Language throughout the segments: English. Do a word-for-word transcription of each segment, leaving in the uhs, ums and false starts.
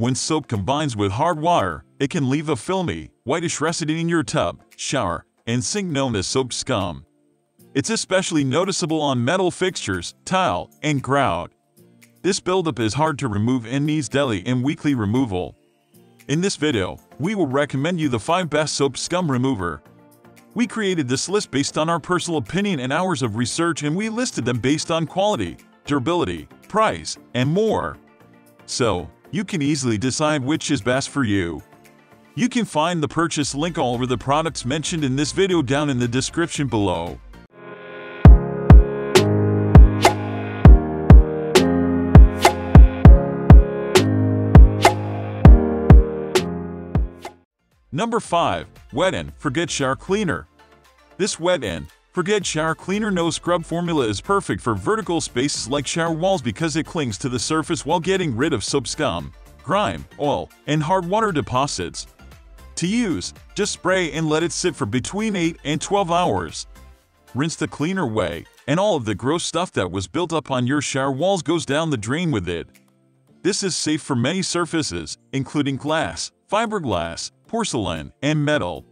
When soap combines with hard water, it can leave a filmy, whitish residue in your tub, shower, and sink known as soap scum. It's especially noticeable on metal fixtures, tile, and grout. This buildup is hard to remove and needs daily and weekly removal. In this video, we will recommend you the five best soap scum remover. We created this list based on our personal opinion and hours of research, and we listed them based on quality, durability, price, and more. So, you can easily decide which is best for you. You can find the purchase link all over the products mentioned in this video down in the description below. Number five. Wet and Forget Shower Cleaner. This Wet and Forget Shower Cleaner No Scrub formula is perfect for vertical spaces like shower walls because it clings to the surface while getting rid of soap scum, grime, oil, and hard water deposits. To use, just spray and let it sit for between eight and twelve hours. Rinse the cleaner away, and all of the gross stuff that was built up on your shower walls goes down the drain with it. This is safe for many surfaces, including glass, fiberglass, porcelain, and metal.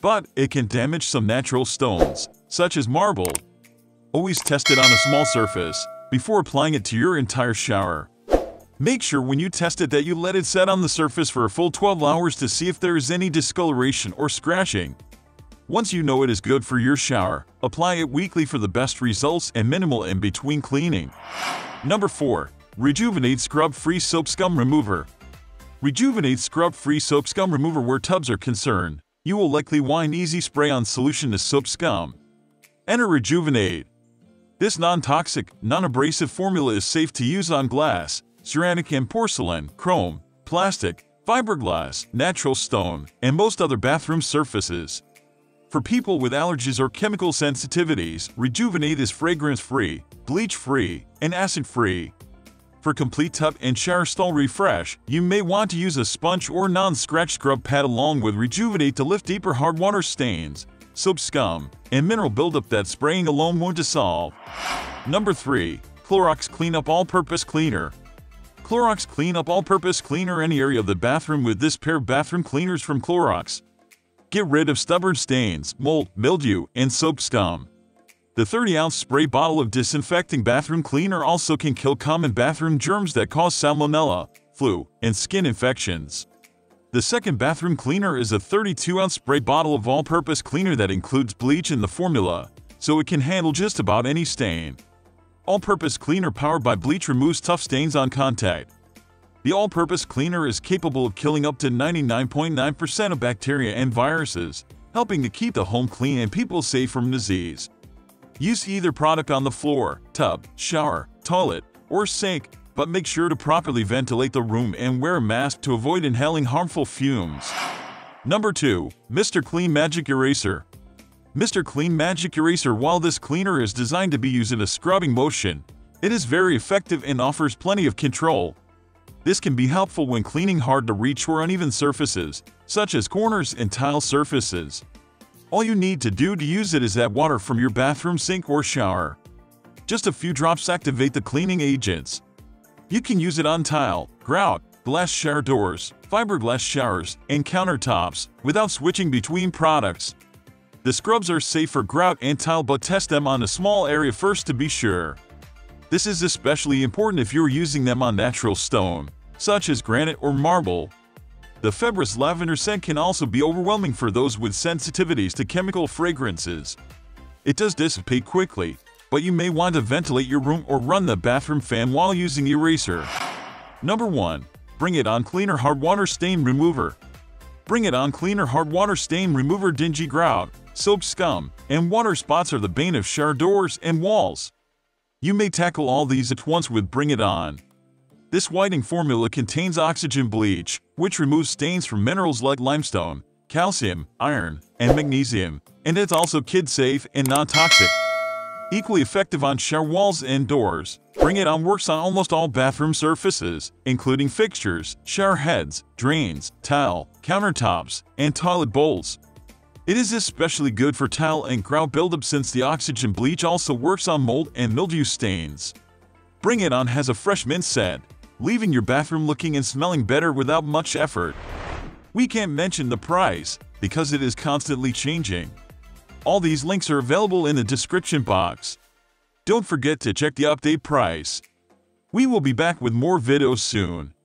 But it can damage some natural stones, such as marble. Always test it on a small surface before applying it to your entire shower. Make sure when you test it that you let it set on the surface for a full twelve hours to see if there is any discoloration or scratching. Once you know it is good for your shower, apply it weekly for the best results and minimal in-between cleaning. Number four. Rejuvenate Scrub-Free Soap Scum Remover. Rejuvenate Scrub-Free Soap Scum Remover. Where tubs are concerned, you will likely want an easy spray-on solution to soap scum. Enter Rejuvenate. This non-toxic, non-abrasive formula is safe to use on glass, ceramic and porcelain, chrome, plastic, fiberglass, natural stone, and most other bathroom surfaces. For people with allergies or chemical sensitivities, Rejuvenate is fragrance-free, bleach-free, and acid-free. For complete tub and shower stall refresh, you may want to use a sponge or non-scratch scrub pad along with Rejuvenate to lift deeper hard water stains, soap scum, and mineral buildup that spraying alone won't dissolve. Number three. Clorox Cleanup All-Purpose Cleaner. Clorox Cleanup All-Purpose Cleaner. Any area of the bathroom with this pair of bathroom cleaners from Clorox. Get rid of stubborn stains, mold, mildew, and soap scum. The thirty ounce spray bottle of disinfecting bathroom cleaner also can kill common bathroom germs that cause salmonella, flu, and skin infections. The second bathroom cleaner is a thirty-two ounce spray bottle of all-purpose cleaner that includes bleach in the formula, so it can handle just about any stain. All-purpose cleaner powered by bleach removes tough stains on contact. The all-purpose cleaner is capable of killing up to ninety-nine point nine percent of bacteria and viruses, helping to keep the home clean and people safe from disease. Use either product on the floor, tub, shower, toilet, or sink, but make sure to properly ventilate the room and wear a mask to avoid inhaling harmful fumes. Number two. Mister Clean Magic Eraser. Mister Clean Magic Eraser. While this cleaner is designed to be used in a scrubbing motion, it is very effective and offers plenty of control. This can be helpful when cleaning hard-to-reach or uneven surfaces, such as corners and tile surfaces. All you need to do to use it is add water from your bathroom sink or shower. Just a few drops activate the cleaning agents. You can use it on tile, grout, glass shower doors, fiberglass showers, and countertops without switching between products. The scrubs are safe for grout and tile, but test them on a small area first to be sure. This is especially important if you're using them on natural stone, such as granite or marble. The Febreze lavender scent can also be overwhelming for those with sensitivities to chemical fragrances. It does dissipate quickly, but you may want to ventilate your room or run the bathroom fan while using the eraser. Number one. Bring It On Cleaner Hard Water Stain Remover. Bring It On Cleaner Hard Water Stain Remover. Dingy grout, soap scum, and water spots are the bane of shower doors and walls. You may tackle all these at once with Bring It On. This whitening formula contains oxygen bleach, which removes stains from minerals like limestone, calcium, iron, and magnesium, and it's also kid-safe and non-toxic. Equally effective on shower walls and doors, Bring It On works on almost all bathroom surfaces, including fixtures, shower heads, drains, tile, countertops, and toilet bowls. It is especially good for tile and grout buildup since the oxygen bleach also works on mold and mildew stains. Bring It On has a fresh mint scent, leaving your bathroom looking and smelling better without much effort. We can't mention the price, because it is constantly changing. All these links are available in the description box. Don't forget to check the update price. We will be back with more videos soon.